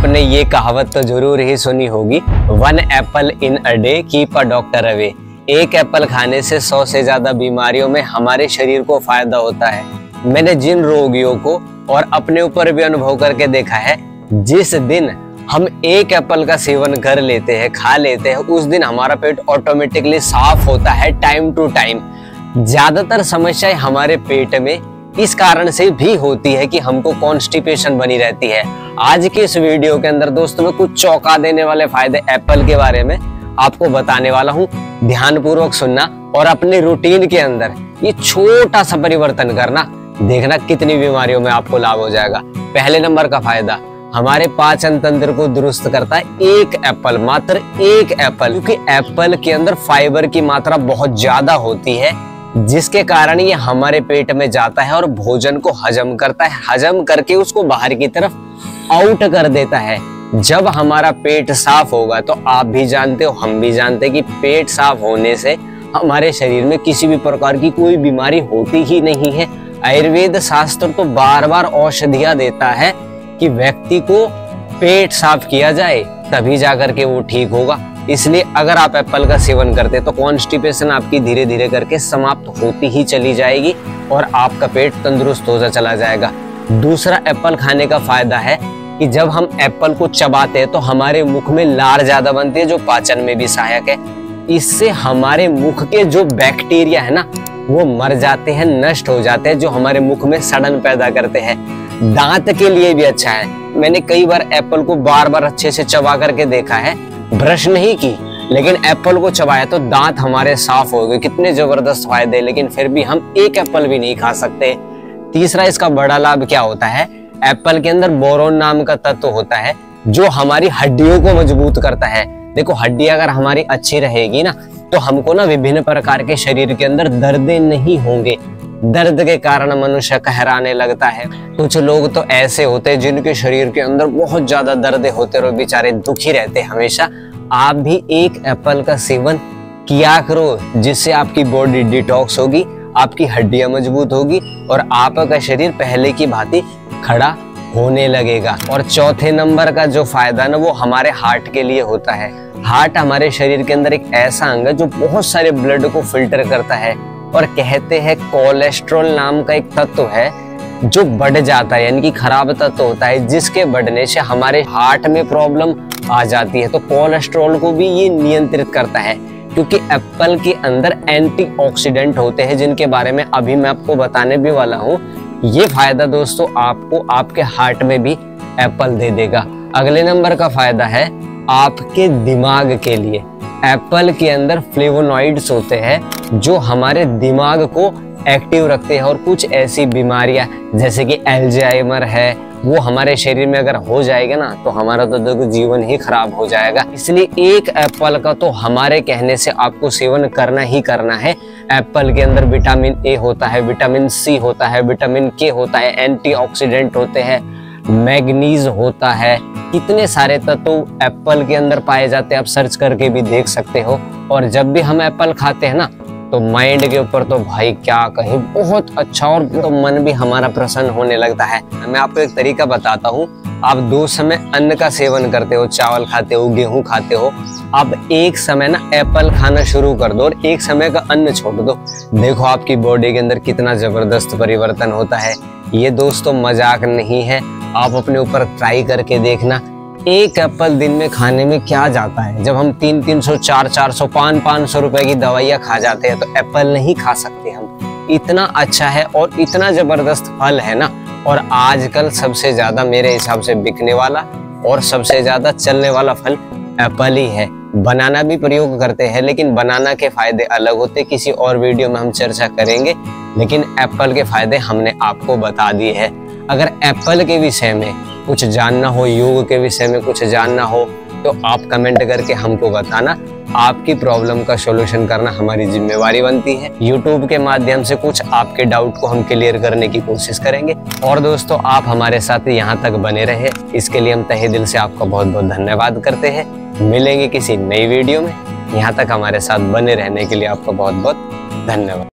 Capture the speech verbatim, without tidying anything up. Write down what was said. आपने ये कहावत तो जरूर ही सुनी होगी, one apple in a day keep a doctor away. एक एप्पल खाने से सौ से ज्यादा बीमारियों में हमारे शरीर को फायदा होता है। मैंने जिन रोगियों को और अपने ऊपर भी अनुभव करके देखा है, जिस दिन हम एक एप्पल का सेवन कर लेते हैं, खा लेते हैं, उस दिन हमारा पेट ऑटोमेटिकली साफ होता है टाइम टू टाइम। ज्यादातर समस्याएं हमारे पेट में इस कारण से भी होती है कि हमको कॉन्स्टिपेशन बनी रहती है। आज के इस वीडियो के अंदर दोस्तों मैं कुछ चौंका देने वाले फायदे एप्पल के बारे में आपको बताने वाला हूँ। ध्यानपूर्वक सुनना और अपने रूटीन के अंदर ये छोटा सा परिवर्तन करना, देखना कितनी बीमारियों में आपको लाभ हो जाएगा। पहले नंबर का फायदा, हमारे पाचन तंत्र को दुरुस्त करता है एक एप्पल, मात्र एक एप्पल। क्योंकि एप्पल के अंदर फाइबर की मात्रा बहुत ज्यादा होती है, जिसके कारण ये हमारे पेट में जाता है और भोजन को हजम करता है, हजम करके उसको बाहर की तरफ आउट कर देता है। जब हमारा पेट साफ होगा तो आप भी जानते हो, हम भी जानते हैं कि पेट साफ होने से हमारे शरीर में किसी भी प्रकार की कोई बीमारी होती ही नहीं है। आयुर्वेद शास्त्र तो बार बार औषधियां देता है कि व्यक्ति को पेट साफ किया जाए तभी जाकर के वो ठीक होगा। इसलिए अगर आप एप्पल का सेवन करते हैं तो कॉन्स्टिपेशन आपकी धीरे धीरे करके समाप्त होती ही चली जाएगी और आपका पेट तंदुरुस्त होता चला जाएगा। दूसरा एप्पल खाने का फायदा है कि जब हम एप्पल को चबाते हैं तो हमारे मुख में लार ज्यादा बनती है, जो पाचन में भी सहायक है। इससे हमारे मुख के जो बैक्टीरिया है ना, वो मर जाते हैं, नष्ट हो जाते हैं, जो हमारे मुख में सड़न पैदा करते हैं। दांत के लिए भी अच्छा है। मैंने कई बार एप्पल को बार बार अच्छे से चबा करके देखा है, ब्रश नहीं की लेकिन एप्पल को चबाया तो दांत हमारे साफ हो गए। कितने जबरदस्त फायदे, लेकिन फिर भी हम एक एप्पल भी नहीं खा सकते। तीसरा इसका बड़ा लाभ क्या होता है, एप्पल के अंदर बोरोन नाम का तत्व होता है जो हमारी हड्डियों को मजबूत करता है। देखो, हड्डी अगर हमारी अच्छी रहेगी ना तो हमको ना विभिन्न प्रकार के शरीर के अंदर दर्दे नहीं होंगे। दर्द के कारण मनुष्य कहराने लगता है। कुछ लोग तो ऐसे होते हैं जिनके शरीर के अंदर बहुत ज्यादा दर्द होते और बेचारे दुखी रहते हमेशा। आप भी एक एप्पल का सेवन किया करो, जिससे आपकी बॉडी डिटॉक्स होगी, आपकी हड्डियां मजबूत होगी और आपका शरीर पहले की भांति खड़ा होने लगेगा। और चौथे नंबर का जो फायदा ना, वो हमारे हार्ट के लिए होता है। हार्ट हमारे शरीर के अंदर एक ऐसा अंग है जो बहुत सारे ब्लड को फिल्टर करता है और कहते हैं कोलेस्ट्रॉल नाम का एक तत्व है जो बढ़ जाता है, यानी कि खराब तत्व होता है, जिसके बढ़ने से हमारे हार्ट में प्रॉब्लम आ जाती है। तो कोलेस्ट्रॉल को भी ये नियंत्रित करता है, क्योंकि एप्पल के अंदर एंटीऑक्सीडेंट होते हैं जिनके बारे में अभी मैं आपको बताने भी वाला हूँ। ये फायदा दोस्तों आपको आपके हार्ट में भी एप्पल दे देगा। अगले नंबर का फायदा है आपके दिमाग के लिए। एप्पल के अंदर फ्लेवोनॉइड्स होते हैं जो हमारे दिमाग को एक्टिव रखते हैं और कुछ ऐसी बीमारियां जैसे कि अल्जाइमर है, वो हमारे शरीर में अगर हो जाएगा ना तो हमारा तो देखो जीवन ही खराब हो जाएगा। इसलिए एक एप्पल का तो हमारे कहने से आपको सेवन करना ही करना है। एप्पल के अंदर विटामिन ए होता है, विटामिन सी होता है, विटामिन के होता है, एंटीऑक्सीडेंट होते हैं, मैग्नीज होता है। कितने सारे तत्व एप्पल के अंदर पाए जाते हैं, आप सर्च करके भी देख सकते हो। और जब भी हम एप्पल खाते हैं ना तो माइंड के ऊपर तो भाई क्या कहीं बहुत अच्छा, और तो मन भी हमारा प्रसन्न होने लगता है। मैं आपको एक तरीका बताता हूँ। आप दो समय अन्न का सेवन करते हो, चावल खाते हो, गेहूं खाते हो, आप एक समय ना एप्पल खाना शुरू कर दो और एक समय का अन्न छोड़ दो। देखो आपकी बॉडी के अंदर कितना जबरदस्त परिवर्तन होता है। ये दोस्तों मजाक नहीं है, आप अपने ऊपर ट्राई करके देखना। एक एप्पल दिन में खाने में क्या जाता है। जब हम तीन तीन सौ चार चार सौ पाँच पाँच सौ रुपए की दवाइयाँ खा जाते हैं तो एप्पल नहीं खा सकते हम। इतना अच्छा है और इतना जबरदस्त फल है ना, और आजकल सबसे ज्यादा मेरे हिसाब से बिकने वाला और सबसे ज्यादा चलने वाला फल एप्पल ही है। बनाना भी प्रयोग करते हैं, लेकिन बनाना के फायदे अलग होते, किसी और वीडियो में हम चर्चा करेंगे। लेकिन एप्पल के फायदे हमने आपको बता दिए हैं। अगर एप्पल के विषय में कुछ जानना हो, योग के विषय में कुछ जानना हो, तो आप कमेंट करके हमको बताना। आपकी प्रॉब्लम का सॉल्यूशन करना हमारी जिम्मेवारी बनती है। यूट्यूब के माध्यम से कुछ आपके डाउट को हम क्लियर करने की कोशिश करेंगे। और दोस्तों आप हमारे साथ यहाँ तक बने रहे, इसके लिए हम तहे दिल से आपका बहुत बहुत धन्यवाद करते हैं। मिलेंगे किसी नई वीडियो में। यहाँ तक हमारे साथ बने रहने के लिए आपका बहुत बहुत धन्यवाद।